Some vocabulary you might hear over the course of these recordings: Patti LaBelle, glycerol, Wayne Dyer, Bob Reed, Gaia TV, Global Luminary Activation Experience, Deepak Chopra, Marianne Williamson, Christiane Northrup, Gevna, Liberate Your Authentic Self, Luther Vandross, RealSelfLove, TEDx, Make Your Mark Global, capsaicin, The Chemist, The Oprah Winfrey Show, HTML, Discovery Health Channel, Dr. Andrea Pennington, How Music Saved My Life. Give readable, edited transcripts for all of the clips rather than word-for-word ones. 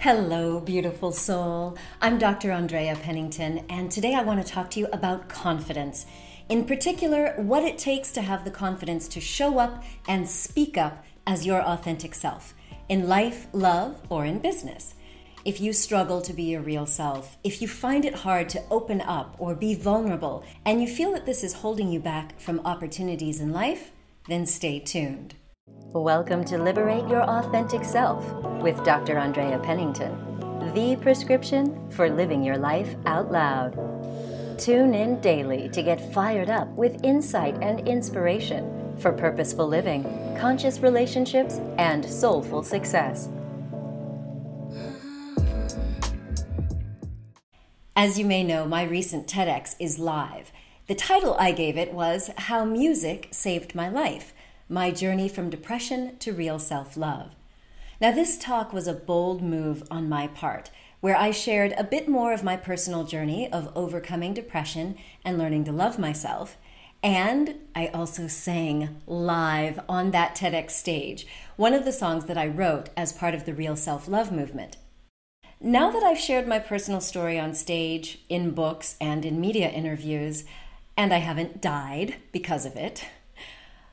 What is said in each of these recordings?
Hello, beautiful soul. I'm Dr. Andrea Pennington, and today I want to talk to you about confidence. In particular, what it takes to have the confidence to show up and speak up as your authentic self in life, love, or in business. If you struggle to be your real self, if you find it hard to open up or be vulnerable, and you feel that this is holding you back from opportunities in life, then stay tuned. Welcome to Liberate Your Authentic Self with Dr. Andrea Pennington, the prescription for living your life out loud. Tune in daily to get fired up with insight and inspiration for purposeful living, conscious relationships, and soulful success. As you may know, my recent TEDx is live. The title I gave it was How Music Saved My Life. My journey from depression to real self-love. Now, this talk was a bold move on my part, where I shared a bit more of my personal journey of overcoming depression and learning to love myself. And I also sang live on that TEDx stage, one of the songs that I wrote as part of the Real Self-Love movement. Now that I've shared my personal story on stage, in books, and in media interviews, and I haven't died because of it,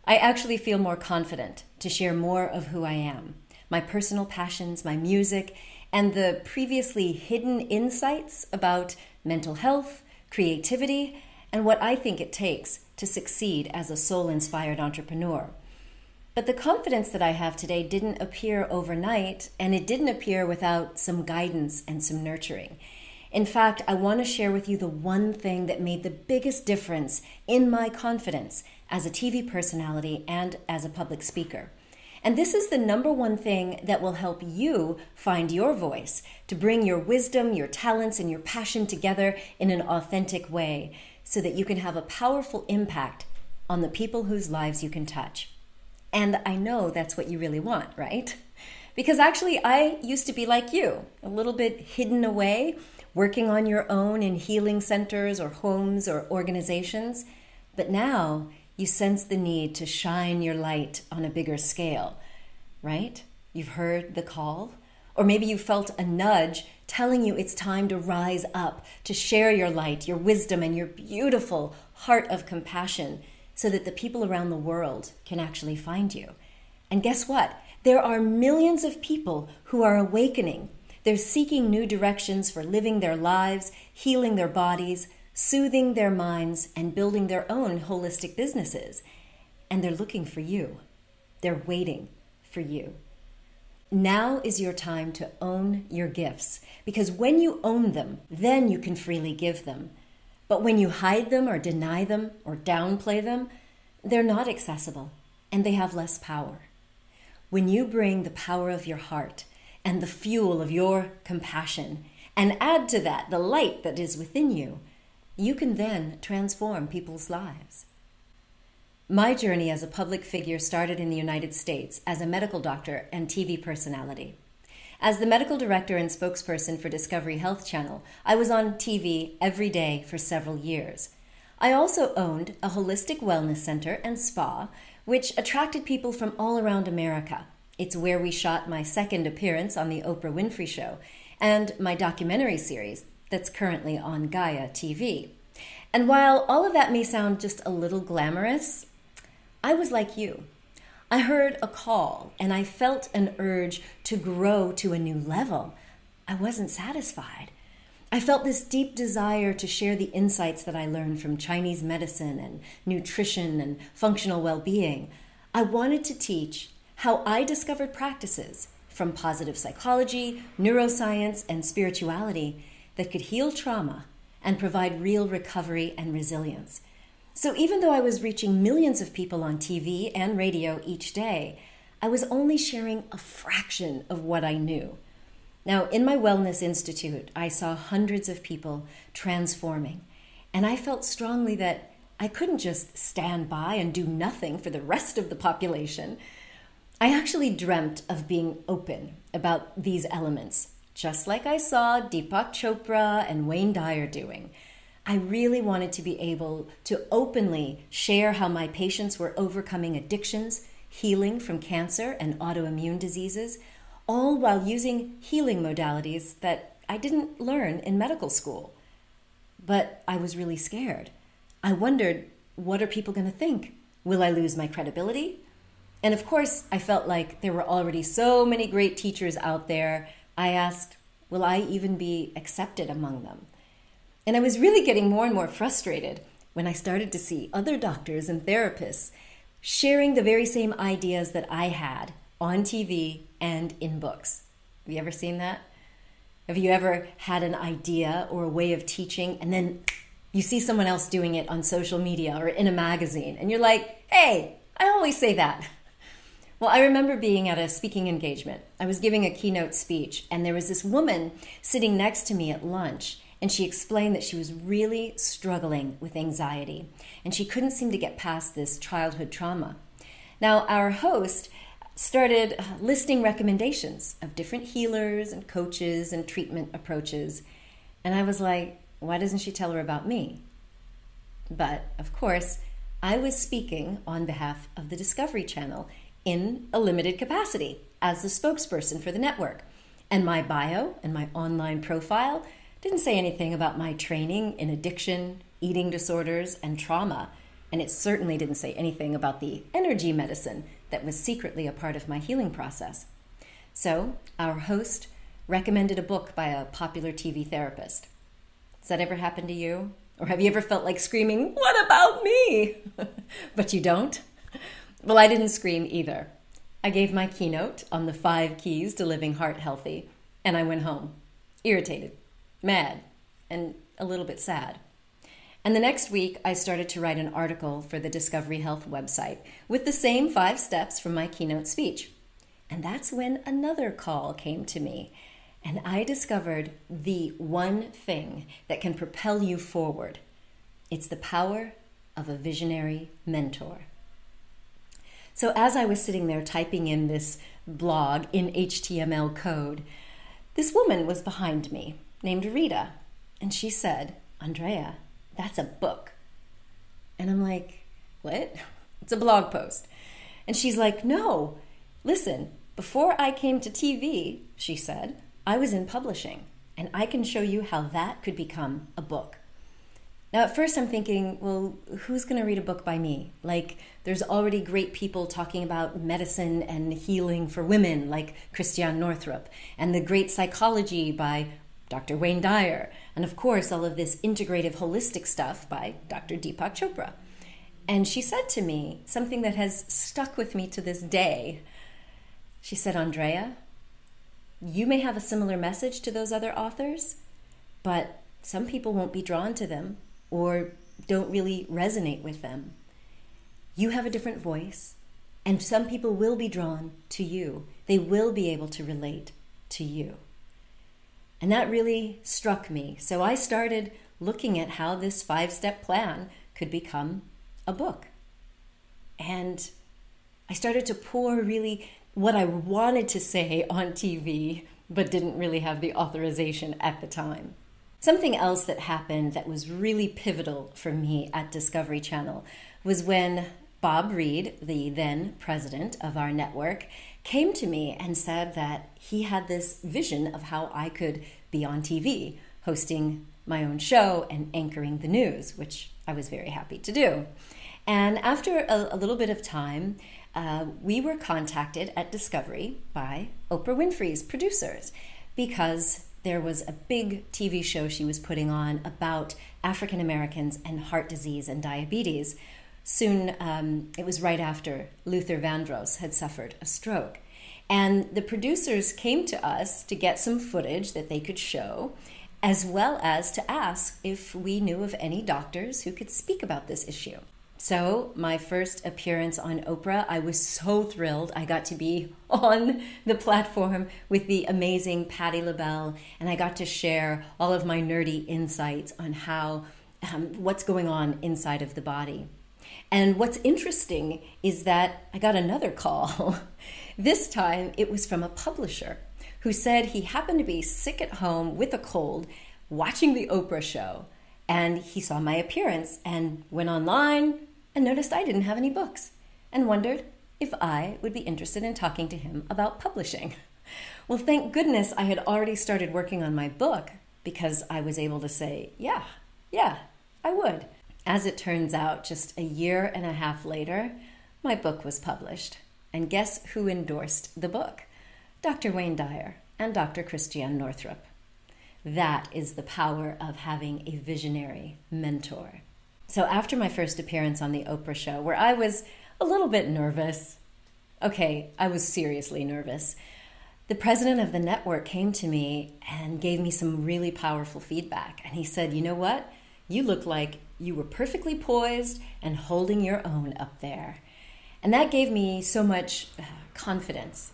I actually feel more confident to share more of who I am, my personal passions, my music, and the previously hidden insights about mental health, creativity, and what I think it takes to succeed as a soul-inspired entrepreneur. But the confidence that I have today didn't appear overnight, and it didn't appear without some guidance and some nurturing. In fact, I want to share with you the one thing that made the biggest difference in my confidence as a TV personality and as a public speaker. And this is the number one thing that will help you find your voice, to bring your wisdom, your talents, and your passion together in an authentic way so that you can have a powerful impact on the people whose lives you can touch. And I know that's what you really want, right? Because actually, I used to be like you, a little bit hidden away, working on your own in healing centers or homes or organizations. But now you sense the need to shine your light on a bigger scale, right? You've heard the call, or maybe you felt a nudge telling you it's time to rise up, to share your light, your wisdom, and your beautiful heart of compassion so that the people around the world can actually find you. And guess what? There are millions of people who are awakening. They're seeking new directions for living their lives, healing their bodies, soothing their minds, and building their own holistic businesses. And they're looking for you. They're waiting for you. Now is your time to own your gifts, because when you own them, then you can freely give them. But when you hide them or deny them or downplay them, they're not accessible and they have less power. When you bring the power of your heart and the fuel of your compassion, and add to that the light that is within you, you can then transform people's lives. My journey as a public figure started in the United States as a medical doctor and TV personality. As the medical director and spokesperson for Discovery Health Channel, I was on TV every day for several years. I also owned a holistic wellness center and spa, which attracted people from all around America. It's where we shot my second appearance on The Oprah Winfrey Show and my documentary series that's currently on Gaia TV. And while all of that may sound just a little glamorous, I was like you. I heard a call and I felt an urge to grow to a new level. I wasn't satisfied. I felt this deep desire to share the insights that I learned from Chinese medicine and nutrition and functional well-being. I wanted to teach how I discovered practices from positive psychology, neuroscience, and spirituality that could heal trauma and provide real recovery and resilience. So even though I was reaching millions of people on TV and radio each day, I was only sharing a fraction of what I knew. Now, in my Wellness Institute, I saw hundreds of people transforming, and I felt strongly that I couldn't just stand by and do nothing for the rest of the population. I actually dreamt of being open about these elements, just like I saw Deepak Chopra and Wayne Dyer doing. I really wanted to be able to openly share how my patients were overcoming addictions, healing from cancer and autoimmune diseases, all while using healing modalities that I didn't learn in medical school. But I was really scared. I wondered, what are people going to think? Will I lose my credibility? And of course, I felt like there were already so many great teachers out there. I asked, will I even be accepted among them? And I was really getting more and more frustrated when I started to see other doctors and therapists sharing the very same ideas that I had on TV and in books. Have you ever seen that? Have you ever had an idea or a way of teaching, and then you see someone else doing it on social media or in a magazine, and you're like, hey, I always say that. Well, I remember being at a speaking engagement. I was giving a keynote speech, and there was this woman sitting next to me at lunch, and she explained that she was really struggling with anxiety, and she couldn't seem to get past this childhood trauma. Now, our host started listing recommendations of different healers and coaches and treatment approaches, and I was like, why doesn't she tell her about me? But, of course, I was speaking on behalf of the Discovery Channel in a limited capacity as the spokesperson for the network. And my bio and my online profile didn't say anything about my training in addiction, eating disorders, and trauma. And it certainly didn't say anything about the energy medicine that was secretly a part of my healing process. So our host recommended a book by a popular TV therapist. Has that ever happened to you? Or have you ever felt like screaming, what about me? But you don't? Well, I didn't scream either. I gave my keynote on the 5 keys to living heart healthy, and I went home, irritated, mad, and a little bit sad. And the next week, I started to write an article for the Discovery Health website with the same 5 steps from my keynote speech. And that's when another call came to me, and I discovered the one thing that can propel you forward. It's the power of a visionary mentor. So as I was sitting there typing in this blog in HTML code, this woman was behind me named Rita. And she said, Andrea, that's a book. And I'm like, what? It's a blog post. And she's like, no, listen, before I came to TV, she said, I was in publishing, and I can show you how that could become a book. Now, at first I'm thinking, well, who's going to read a book by me? Like, there's already great people talking about medicine and healing for women, like Christiane Northrup, and the great psychology by Dr. Wayne Dyer, and of course, all of this integrative holistic stuff by Dr. Deepak Chopra. And she said to me something that has stuck with me to this day. She said, Andrea, you may have a similar message to those other authors, but some people won't be drawn to them, or don't really resonate with them. You have a different voice, and some people will be drawn to you. They will be able to relate to you. And that really struck me. So I started looking at how this 5-step plan could become a book. And I started to pour really what I wanted to say on TV, but didn't really have the authorization at the time. Something else that happened that was really pivotal for me at Discovery Channel was when Bob Reed, the then president of our network, came to me and said that he had this vision of how I could be on TV, hosting my own show and anchoring the news, which I was very happy to do. And after a little bit of time, we were contacted at Discovery by Oprah Winfrey's producers, because there was a big TV show she was putting on about African Americans and heart disease and diabetes. Soon, it was right after Luther Vandross had suffered a stroke. And the producers came to us to get some footage that they could show, as well as to ask if we knew of any doctors who could speak about this issue. So my first appearance on Oprah, I was so thrilled. I got to be on the platform with the amazing Patti LaBelle, and I got to share all of my nerdy insights on how, what's going on inside of the body. And what's interesting is that I got another call. This time it was from a publisher who said he happened to be sick at home with a cold, watching the Oprah show. And he saw my appearance and went online and noticed I didn't have any books, and wondered if I would be interested in talking to him about publishing. Well, thank goodness I had already started working on my book because I was able to say, yeah, I would. As it turns out, just a year and a half later, my book was published. And guess who endorsed the book? Dr. Wayne Dyer and Dr. Christiane Northrup. That is the power of having a visionary mentor. So after my first appearance on The Oprah Show, where I was a little bit nervous, okay, I was seriously nervous, the president of the network came to me and gave me some really powerful feedback. And he said, you know what? You look like you were perfectly poised and holding your own up there. And that gave me so much confidence.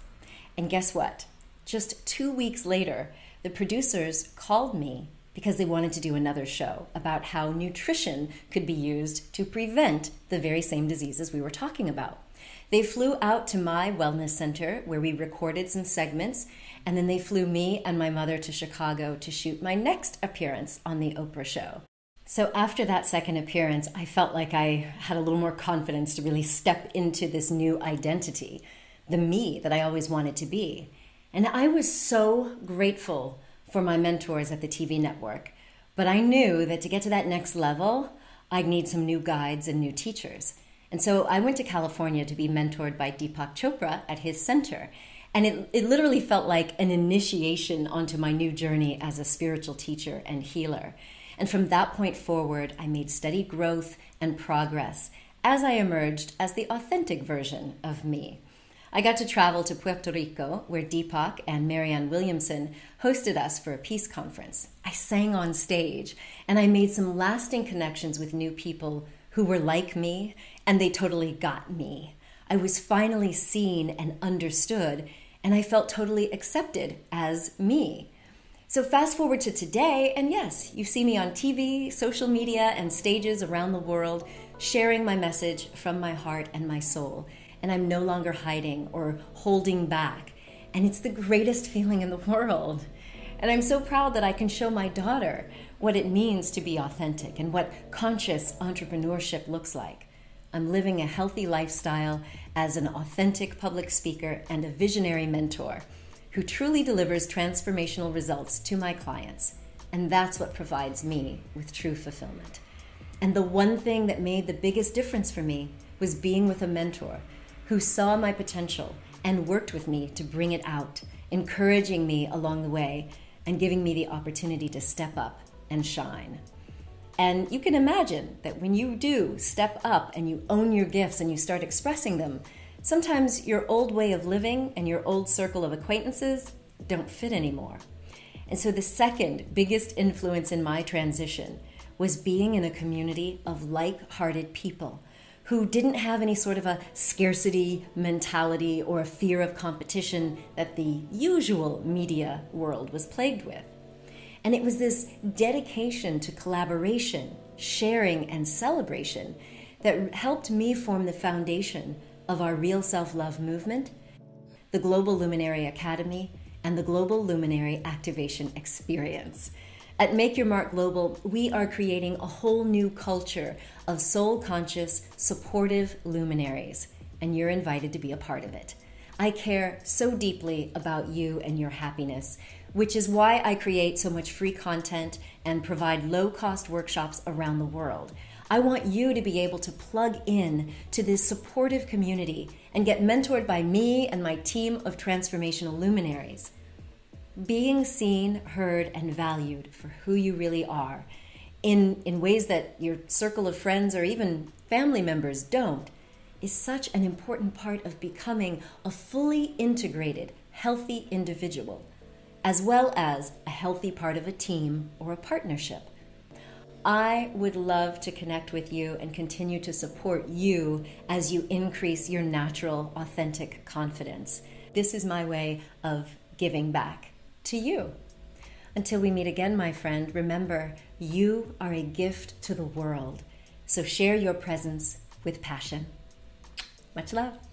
And guess what? Just 2 weeks later, the producers called me because they wanted to do another show about how nutrition could be used to prevent the very same diseases we were talking about. They flew out to my wellness center where we recorded some segments, and then they flew me and my mother to Chicago to shoot my next appearance on The Oprah Show. So after that second appearance, I felt like I had a little more confidence to really step into this new identity, the me that I always wanted to be. And I was so grateful for my mentors at the TV network, but I knew that to get to that next level, I'd need some new guides and new teachers. And so I went to California to be mentored by Deepak Chopra at his center. And it literally felt like an initiation onto my new journey as a spiritual teacher and healer. And from that point forward, I made steady growth and progress as I emerged as the authentic version of me. I got to travel to Puerto Rico, where Deepak and Marianne Williamson hosted us for a peace conference. I sang on stage, and I made some lasting connections with new people who were like me, and they totally got me. I was finally seen and understood, and I felt totally accepted as me. So fast forward to today, and yes, you see me on TV, social media, and stages around the world, sharing my message from my heart and my soul. And I'm no longer hiding or holding back. And it's the greatest feeling in the world. And I'm so proud that I can show my daughter what it means to be authentic and what conscious entrepreneurship looks like. I'm living a healthy lifestyle as an authentic public speaker and a visionary mentor who truly delivers transformational results to my clients. And that's what provides me with true fulfillment. And the one thing that made the biggest difference for me was being with a mentor who saw my potential and worked with me to bring it out, encouraging me along the way and giving me the opportunity to step up and shine. And you can imagine that when you do step up and you own your gifts and you start expressing them, sometimes your old way of living and your old circle of acquaintances don't fit anymore. And so the second biggest influence in my transition was being in a community of like-hearted people who didn't have any sort of a scarcity mentality or a fear of competition that the usual media world was plagued with. And it was this dedication to collaboration, sharing, and celebration that helped me form the foundation of our Real Self-Love movement, the Global Luminary Academy, and the Global Luminary Activation Experience. At Make Your Mark Global, we are creating a whole new culture of soul-conscious, supportive luminaries, and you're invited to be a part of it. I care so deeply about you and your happiness, which is why I create so much free content and provide low-cost workshops around the world. I want you to be able to plug in to this supportive community and get mentored by me and my team of transformational luminaries. Being seen, heard, and valued for who you really are in ways that your circle of friends or even family members don't is such an important part of becoming a fully integrated, healthy individual, as well as a healthy part of a team or a partnership. I would love to connect with you and continue to support you as you increase your natural, authentic confidence. This is my way of giving back to you. Until we meet again, my friend, remember, you are a gift to the world. So share your presence with passion. Much love.